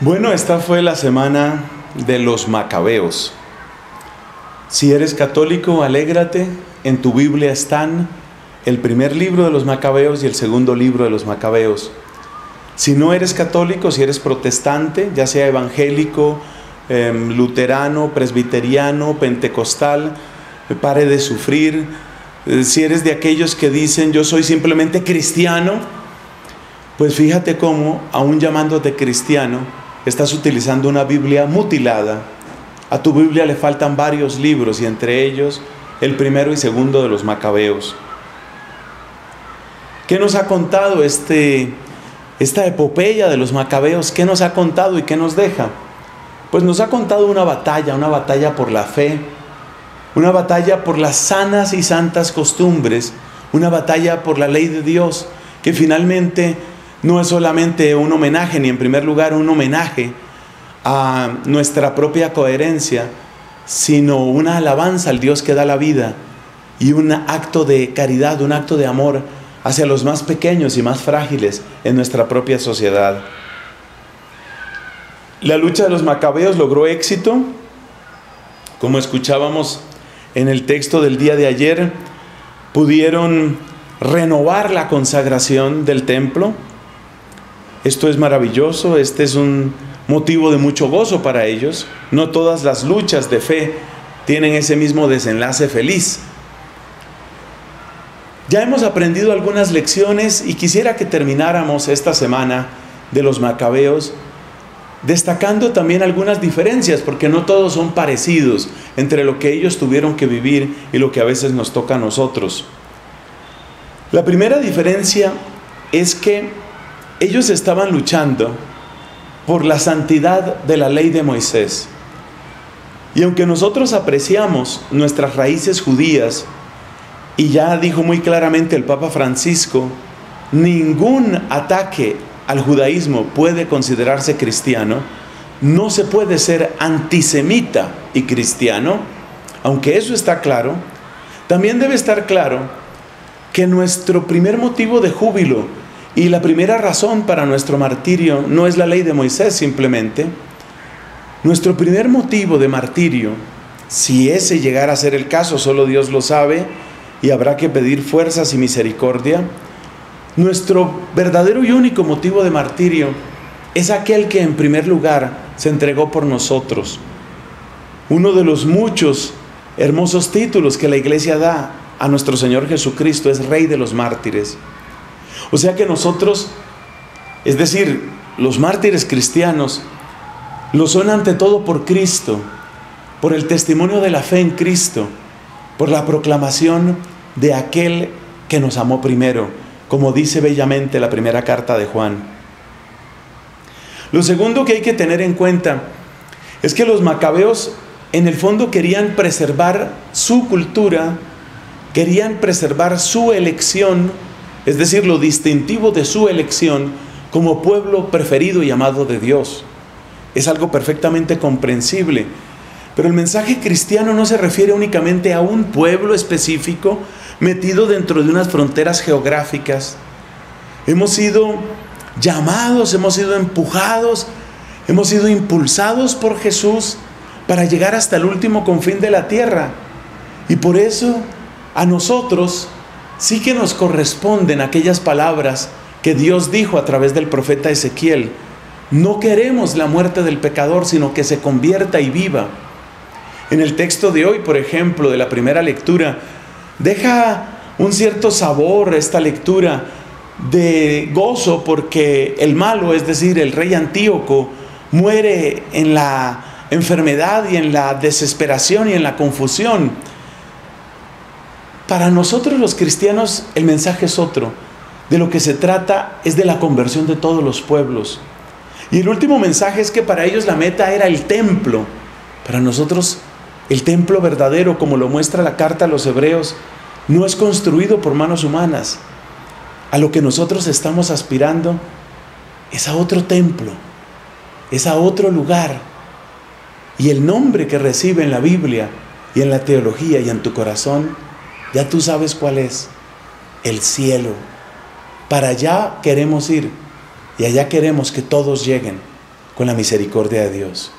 Bueno, esta fue la semana de los Macabeos. Si eres católico, alégrate. En tu Biblia están el primer libro de los Macabeos y el segundo libro de los Macabeos. Si no eres católico, si eres protestante, ya sea evangélico, luterano, presbiteriano, pentecostal, pare de sufrir. Si eres de aquellos que dicen yo soy simplemente cristiano, pues fíjate cómo, aún llamándote cristiano, estás utilizando una Biblia mutilada. A tu Biblia le faltan varios libros y entre ellos el primero y segundo de los Macabeos. ¿Qué nos ha contado esta epopeya de los Macabeos? ¿Qué nos ha contado y qué nos deja? Pues nos ha contado una batalla por la fe, una batalla por las sanas y santas costumbres, una batalla por la ley de Dios, que finalmente no es solamente un homenaje, ni en primer lugar un homenaje a nuestra propia coherencia, sino una alabanza al Dios que da la vida y un acto de caridad, un acto de amor hacia los más pequeños y más frágiles en nuestra propia sociedad. La lucha de los Macabeos logró éxito, como escuchábamos en el texto del día de ayer. Pudieron renovar la consagración del templo. Esto es maravilloso, este es un motivo de mucho gozo para ellos. No todas las luchas de fe tienen ese mismo desenlace feliz. Ya hemos aprendido algunas lecciones y quisiera que termináramos esta semana de los Macabeos destacando también algunas diferencias, porque no todos son parecidos entre lo que ellos tuvieron que vivir y lo que a veces nos toca a nosotros. La primera diferencia es que ellos estaban luchando por la santidad de la ley de Moisés. Y aunque nosotros apreciamos nuestras raíces judías, y ya dijo muy claramente el Papa Francisco, ningún ataque al judaísmo puede considerarse cristiano, no se puede ser antisemita y cristiano, aunque eso está claro, también debe estar claro que nuestro primer motivo de júbilo y la primera razón para nuestro martirio no es la ley de Moisés simplemente. Nuestro primer motivo de martirio, si ese llegara a ser el caso, solo Dios lo sabe, y habrá que pedir fuerzas y misericordia. Nuestro verdadero y único motivo de martirio es aquel que en primer lugar se entregó por nosotros. Uno de los muchos hermosos títulos que la Iglesia da a nuestro Señor Jesucristo es Rey de los Mártires. O sea que nosotros, es decir, los mártires cristianos, lo son ante todo por Cristo, por el testimonio de la fe en Cristo, por la proclamación de aquel que nos amó primero, como dice bellamente la primera carta de Juan. Lo segundo que hay que tener en cuenta es que los Macabeos en el fondo querían preservar su cultura, querían preservar su elección, es decir, lo distintivo de su elección como pueblo preferido y amado de Dios. Es algo perfectamente comprensible. Pero el mensaje cristiano no se refiere únicamente a un pueblo específico metido dentro de unas fronteras geográficas. Hemos sido llamados, hemos sido empujados, hemos sido impulsados por Jesús para llegar hasta el último confín de la tierra. Y por eso a nosotros sí que nos corresponden aquellas palabras que Dios dijo a través del profeta Ezequiel. No queremos la muerte del pecador, sino que se convierta y viva. En el texto de hoy, por ejemplo, de la primera lectura, deja un cierto sabor esta lectura de gozo, porque el malo, es decir, el rey Antíoco, muere en la enfermedad y en la desesperación y en la confusión. Para nosotros los cristianos el mensaje es otro. De lo que se trata es de la conversión de todos los pueblos. Y el último mensaje es que para ellos la meta era el templo. Para nosotros el templo verdadero, como lo muestra la carta a los hebreos, no es construido por manos humanas. A lo que nosotros estamos aspirando es a otro templo, es a otro lugar. Y el nombre que recibe en la Biblia y en la teología y en tu corazón, ya tú sabes cuál es, el cielo. Para allá queremos ir y allá queremos que todos lleguen, con la misericordia de Dios.